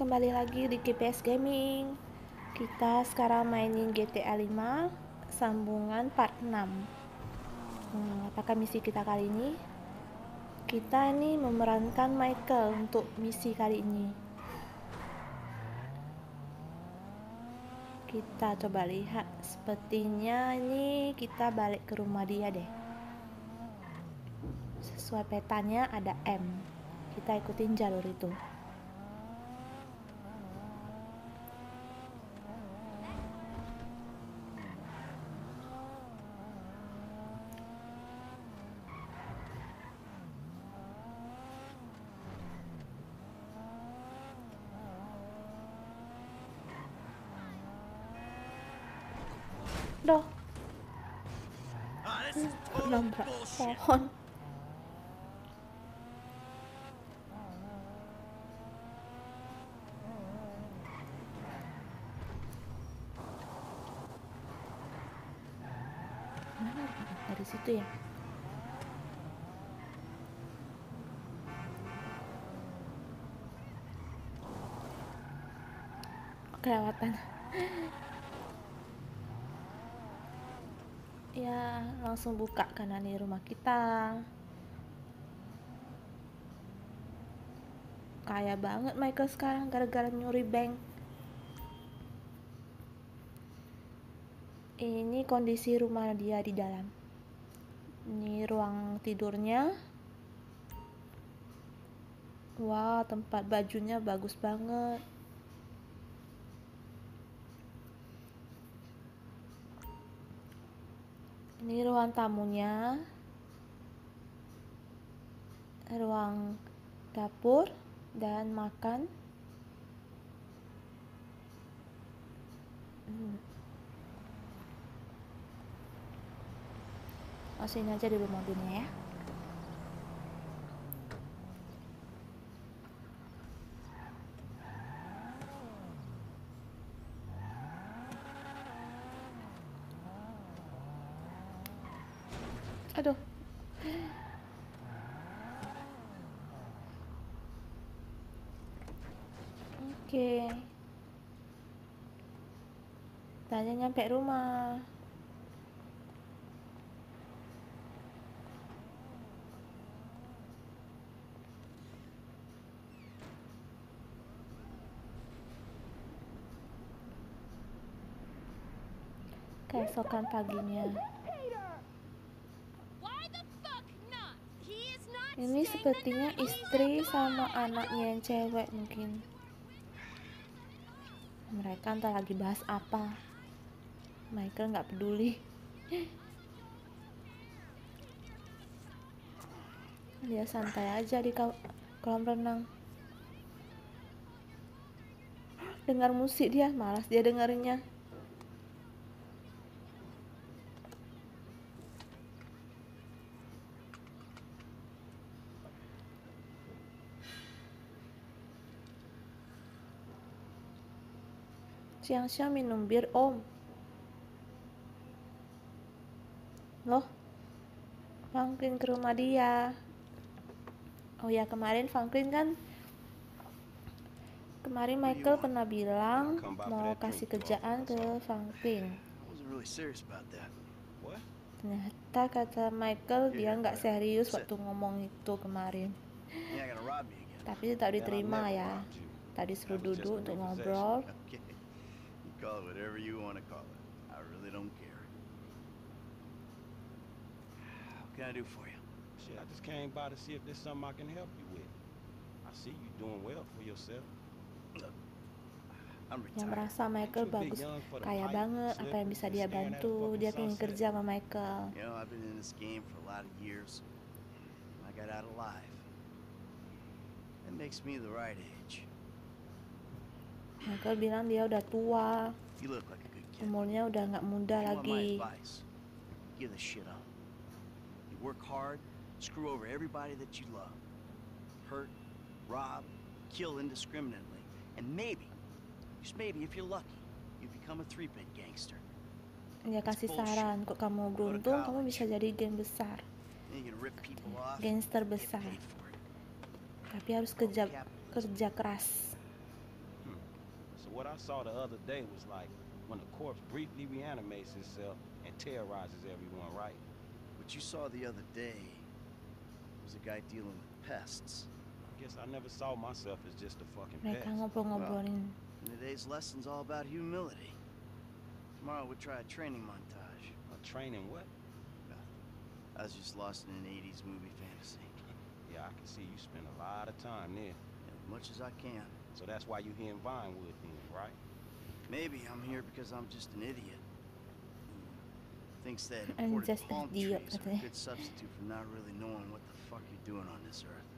kembali lagi di GPS Gaming. Kita sekarang mainin GTA 5 sambungan part 6. Apakah misi kita kali ini? Kita ini memerankan Michael untuk misi kali ini. Kita coba lihat, sepertinya ini kita balik ke rumah dia deh. Sesuai petanya ada M. Kita ikutin jalur itu. Doh, nabrak pohon. Mana dari situ ya? Kelewatan. Ya, langsung buka karena ini rumah kita. Kaya banget Michael sekarang gara-gara nyuri bank. Ini kondisi rumah dia di dalam. Ini ruang tidurnya. Wah, tempat bajunya bagus banget. Ini ruang tamunya, ruang dapur dan makan. Masukin aja dulu mobilnya ya. Aduh. Oke. Tanya nyampe rumah. Keesokan paginya. Ini sepertinya istri sama anaknya yang cewek mungkin. Mereka entah lagi bahas apa. Michael nggak peduli. Dia santai aja di kolam renang. Dengar musik dia, malas dia dengerinnya. Siang-siang minum bir om. Loh, Franklin ke rumah dia. Oh ya, kemarin Franklin kan, kemarin Michael pernah bilang mau kasih kerjaan ke Franklin. Ternyata kata Michael dia nggak serius waktu ngomong itu kemarin. Tapi tak diterima ya. Tadi suruh duduk untuk ngobrol. Call it whatever you want to call it. I really don't care. What can I do for you? Shit, I just came by to see if there's something I can help you with. I see you doing well for yourself. Look, I'm retired. Yang merasa Michael bagus, kaya banget, apa yang bisa dia bantu, dia pengen kerja sama Michael. You know, I've been in this game for a lot of years. I got out alive. That makes me the right age. Michael bilang dia udah tua, umurnya udah nggak muda lagi. Dia kasih saran, kok kamu beruntung, kamu bisa jadi geng besar, gangster besar. Tapi harus kerja keras. what I saw the other day was like when a corpse briefly reanimates itself and terrorizes everyone, right? What you saw the other day was a guy dealing with pests. I guess I never saw myself as just a fucking pest. Well, today's lesson's all about humility. Tomorrow we'll try a training montage. A training what? I was just lost in an 80s movie fantasy. Yeah, I can see you spend a lot of time there. As much as I can. So that's why you're here in Vinewood then, right? Maybe I'm here because I'm just an idiot. Thinks that imported palm trees are a good substitute for not really knowing what the fuck you're doing on this earth.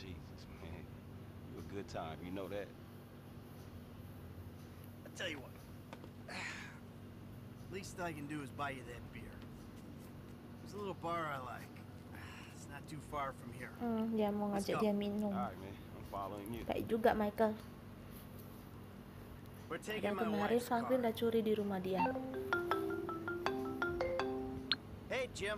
Jesus, man. You're a good time, you know that. I tell you what. Least I can do is buy you that beer. There's a little bar I like. It's not too far from here. Dia mau ngajak dia minum. All right, man. I'm following you. Baik juga Michael. Dan kemarin Franklin dah curi di rumah dia. Hey Jim,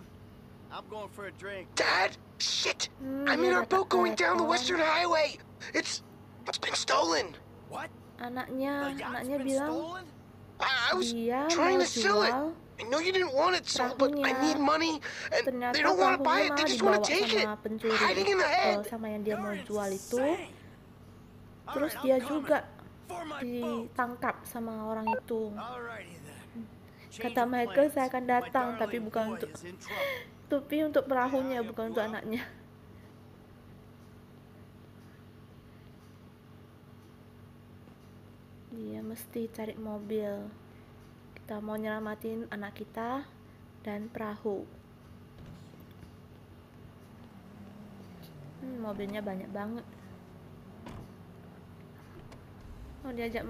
I'm going for a drink. Dad, shit! I'm in our boat going down the Western Highway. It's been stolen. What? Anaknya bilang I was trying to sell it. I know you didn't want it, so, but I need money, and they don't want to buy it. They just want to take it. Hiding in the head. Sama yang dia mau jual itu. Terus dia juga ditangkap sama orang itu. Kata Michael, saya akan datang, tapi bukan untuk tupi untuk perahunya, bukan untuk anaknya. Dia mesti cari mobil. Kita mau nyelamatin anak kita dan perahu. Mobilnya banyak banget. Oh, diajak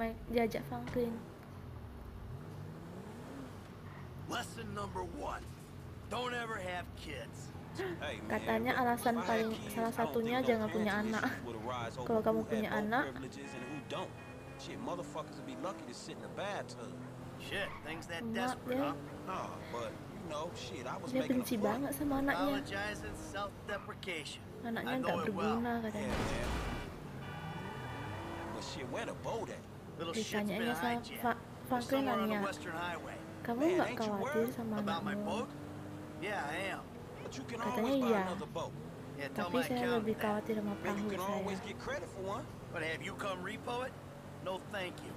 Franklin. Lesson number 1. Don't ever have kids. Katanya alasan paling salah satunya jangan punya anak. Kalau kamu punya anak, shit, motherfuckers would be lucky to sit in a bathtub. Shit, things that desperate, huh? No, but you know, shit, I was making a point. Banget sama anaknya. Apologizing, self-deprecation. Anaknya nggak berguna katanya. But shit, where the boat at? Ditanyainnya sama Franklin nanya, kamu nggak khawatir sama anakmu? Katanya iya. Tapi saya lebih khawatir sama perahu saya. But have you come repo it? No, thank you.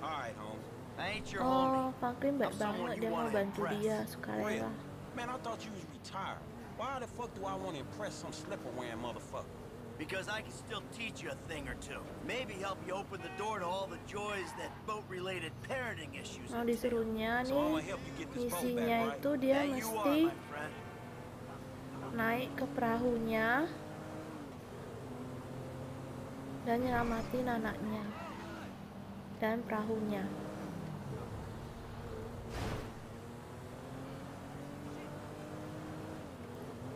All right, home. I ain't your homie. Oh, Franklin baik banget dia mau bantu dia, sukarela. Man, I thought you was retired. Why the fuck do I want to impress some slipper-wearing motherfucker? Because I can still teach you a thing or two. Maybe help you open the door to all the joys that boat-related parenting issues. Oh, disuruhnya nih. Misinya itu dia mesti naik ke perahunya dan nyelamatin anaknya. Dan perahunya.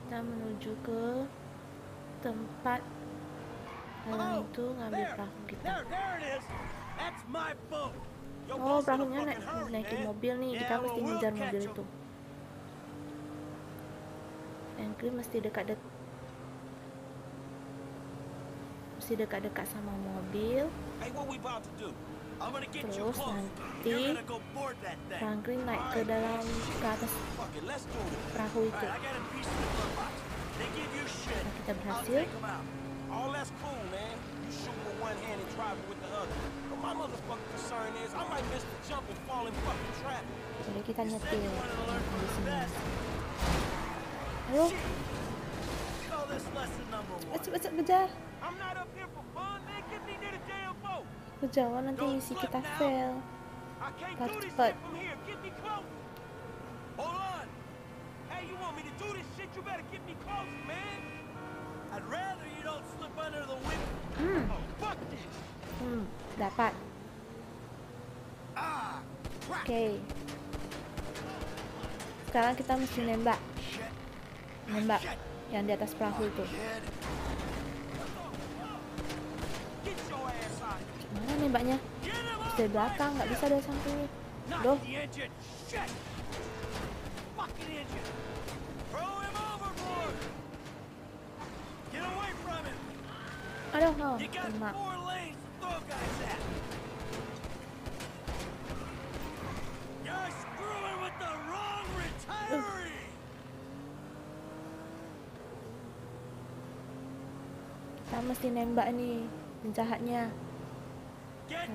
Kita menuju ke tempat itu ngambil perahu kita. Oh, perahunya naikin mobil nih. Kita mesti ngejar mobil itu. Anchor mesti dekat-dekat sama mobil. Terus nanti Franklin naik ke atas perahu itu. Nah, kita berhasil. Jadi kita nyetir di sini. Ayo. Cepat kejar. Kejauhan nanti misi kita fail. Cepat. Dapat. Okay. Sekarang kita mesti nembak yang di atas perahu itu. Mana nembaknya? Dari belakang, nggak bisa dari sampingnya. Doh. Aduh, no. Kena. mesti nembak nih penjahatnya.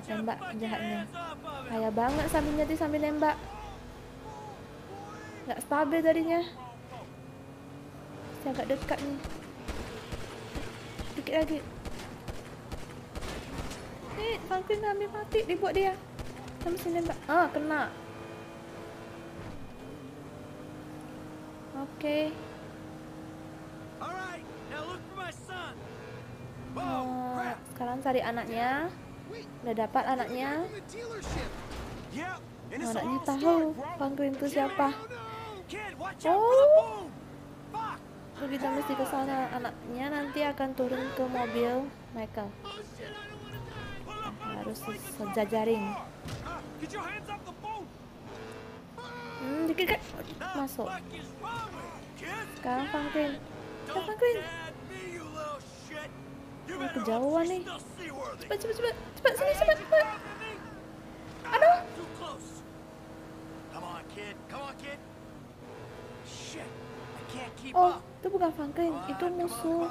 Tembak penjahatnya. Kaya banget sambil nyati sambil nembak. Gak stabil tadinya. Saya agak dekat nih. Dikit lagi. Nih, Franklin ambil matik dia buat dia. Saya mesti nembak. Ah, kena. Okay. Sekarang cari anaknya. Dah dapat anaknya. Anaknya tahu Franklin tu siapa. Oh, so kita mesti ke sana. Anaknya nanti akan turun ke mobil Michael. Harus sejajaring. Dikit-dikit masuk. Sekarang Franklin. Franklin. Kejauhan nih. Cepat sini, cepat. Aduh. Oh, itu bukan Franklin, itu musuh.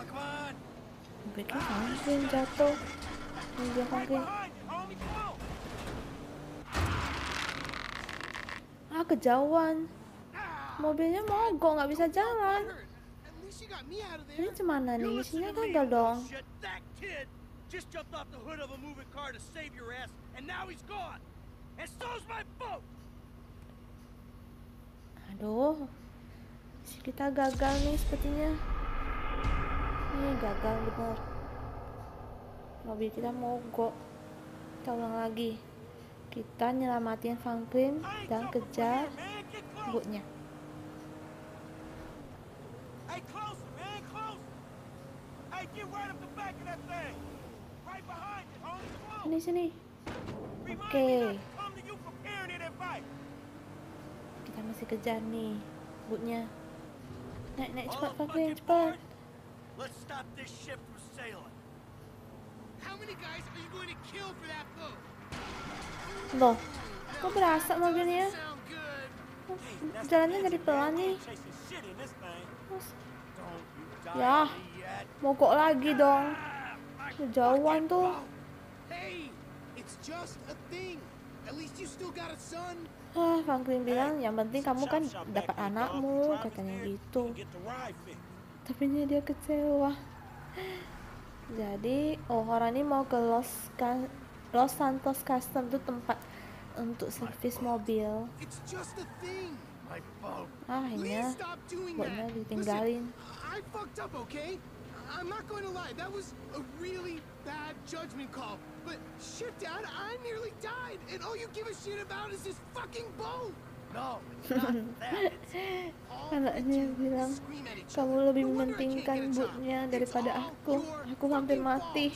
Mereka Franklin jatuh. Ini dia Franklin. Ah, kejauhan. Mobilnya mogok, nggak bisa jalan. Ini cemana nih? Misinya gagal dong. Aduh, misi kita gagal nih sepertinya. Ini gagal benar. Mobil kita mogok. Kita ulang lagi. Kita nyelamatin Franklin dan kejar butnya. Ini sini. Okay. Kita masih kejar nih butnya. Naik cepat Franklin, cepat. Loh, kok berasap mobilnya? Jalannya jadi pelan nih. Ya, mogok lagi dong. Kejauhan tuh. Ah, Franklin bilang yang penting kamu kan dapat anakmu, katanya gitu. Tapi dia kecewa. Jadi, orang ini mau ke Los Santos Custom, itu tempat untuk servis mobil. Akhirnya botnya ditinggalin. Anaknya bilang, kamu lebih mementingkan botnya daripada aku. Aku hampir mati.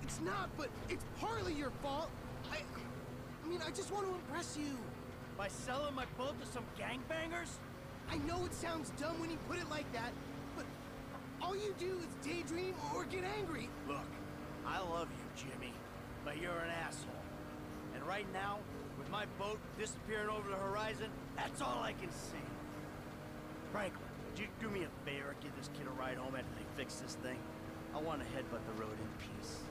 It's not, but it's partly your fault. I mean, I just want to impress you by selling my boat to some gangbangers. I know it sounds dumb when you put it like that, but all you do is daydream or get angry. Look, I love you, Jimmy, but you're an asshole. And right now, with my boat disappearing over the horizon, that's all I can see. Franklin, would you do me a favor, give this kid a ride home after they fix this thing? I want to headbutt the road in peace.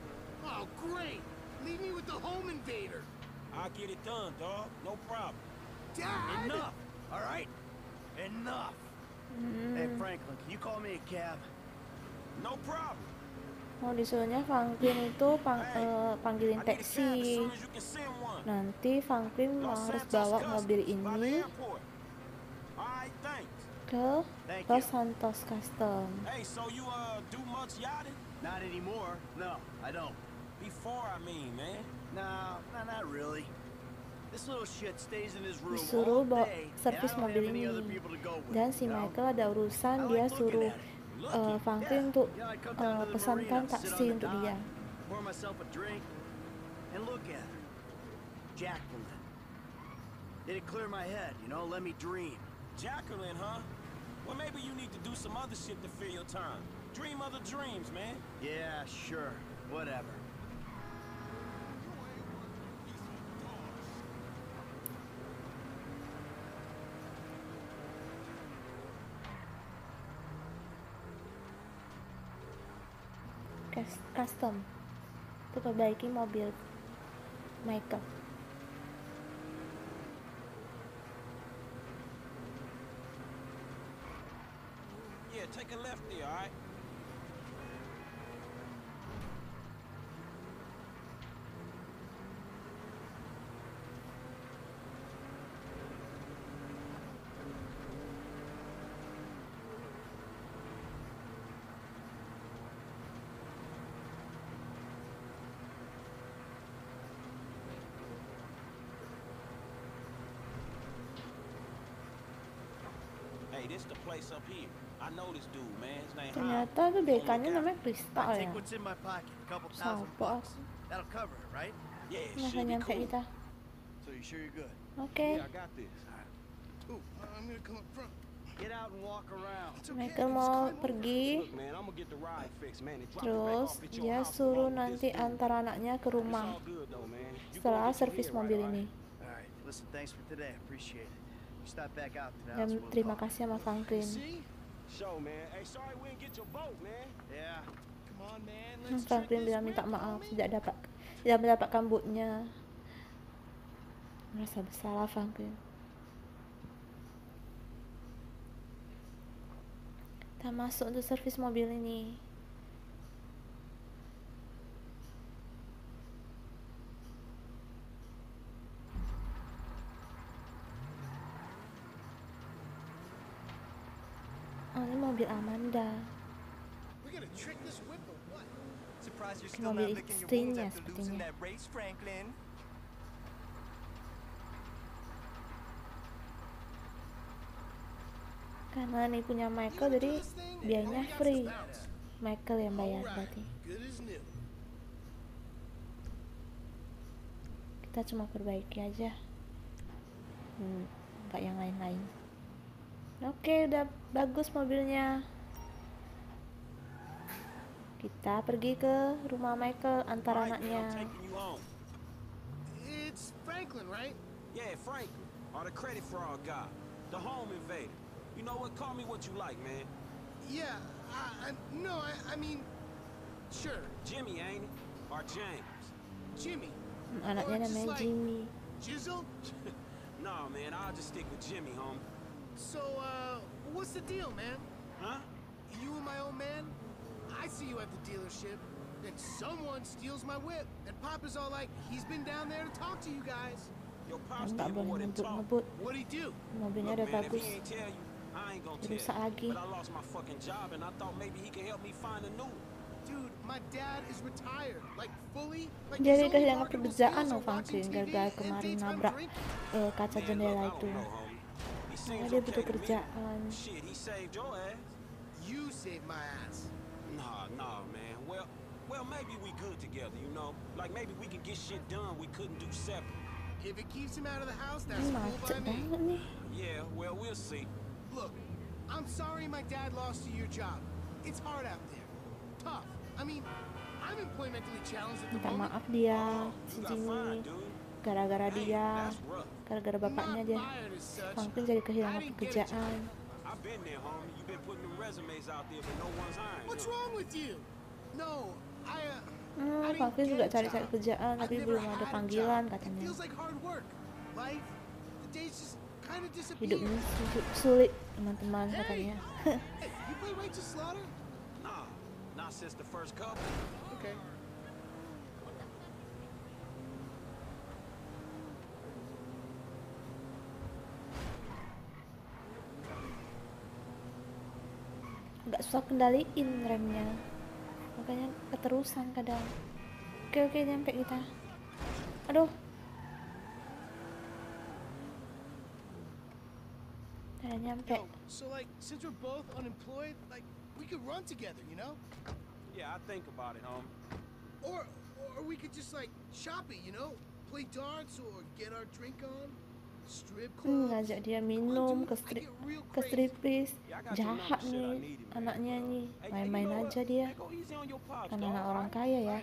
Oh, great! Leave me with the home invader! I'll get it done, dog. No problem. Dad! Enough! Alright? Enough! Hey, Franklin, can you call me a cab? No problem! Oh, disuruhnya Franklin itu panggilin taksi. Nanti Franklin harus bawa mobil ini ke Los Santos Custom. Hey, so you do much yachting? Not anymore. No, I don't. Before, I mean, man. No, not really. This little shit stays in his room all day. Servis mobil ini. Dan si Michael ada urusan, dia suruh Franklin untuk pesankan taksi untuk dia. Pour myself a drink and look at her, Jacqueline. It'll clear my head, you know. Let me dream. Jacqueline, huh? Well, maybe you need to do some other shit to fill your time. Dream other dreams, man. Yeah, sure. Whatever. Custom to perbaiki mobil Michael. Yeah, take a left there, all right? This the place up here. I know this dude, man. His name I take what's in my pocket, a couple $1,000. That'll cover it, right? Yeah, it should be cool. So you sure you're good? Okay. Yeah, I got this. Ooh, I'm gonna come up front. Get out and walk around. Michael mau pergi. Terus dia suruh nanti antar anaknya ke rumah setelah servis mobil ini. Listen, thanks for today. I appreciate it. Dan terima kasih sama Franklin. Franklin bilang minta maaf tidak mendapatkan bootnya. Merasa bersalah Franklin. Kita masuk untuk servis mobil ini. Mobil Amanda. Mobil istrinya sepertinya. Karena ini punya Michael, jadi biayanya free. Michael yang bayar berarti. Kita cuma perbaiki aja, nggak yang lain-lain. Oke, udah bagus mobilnya. Kita pergi ke rumah Michael antar anaknya. It's Franklin, right? Yeah, Franklin. All the credit for our guy, the home invader. You know what? Call me what you like, man. Yeah, I mean, sure. Jimmy, ain't it? Or James? Jimmy. Anaknya namanya Jimmy. Jizzle? No, man. I'll just stick with Jimmy, homie. So, what's the deal, man? Huh? You and my old man? I see you at the dealership. Then someone steals my whip. And Papa's all like, he's been down there to talk to you guys. Your Pops didn't want him to talk. What'd he do? Mobilnya udah bagus. Rusak lagi. But I lost my fucking job and I thought maybe he could help me find a new one. Dude, my dad is retired, like fully. Jadi kehilangan pekerjaan loh, Franklin, gara-gara kemarin nabrak kaca jendela itu. Nah, dia butuh kerjaan. Ini macet banget nih. Minta maaf dia, si Jimmy. Gara-gara dia, gara-gara bapaknya aja, Franklin jadi kehilangan pekerjaan. Franklin juga cari-cari kerjaan, tapi belum ada panggilan katanya. Hidupnya sulit, teman-teman katanya. Gak susah kendaliin remnya, makanya keterusan kadang. Oke, nyampe kita. Aduh, udah nyampe. So like, since we're both unemployed, like we could run together, you know? Yeah, I think about it, home. Or we could just like shop it, you know? Play darts or get our drink on. Ngajak dia minum ke striptease. Jahat nih anaknya nih, main-main aja dia. Kan anak orang kaya ya.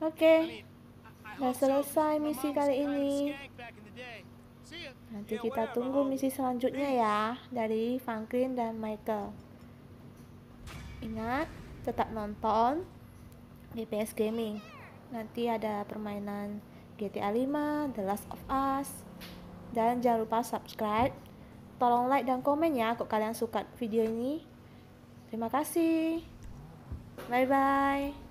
Oke, udah selesai misi kali ini. Nanti kita tunggu misi selanjutnya ya dari Franklin dan Michael. Ingat, tetap nonton BPS Gaming. Nanti ada permainan GTA 5, The Last of Us. Dan jangan lupa subscribe. Tolong like dan komen ya kalau kalian suka video ini. Terima kasih. Bye bye.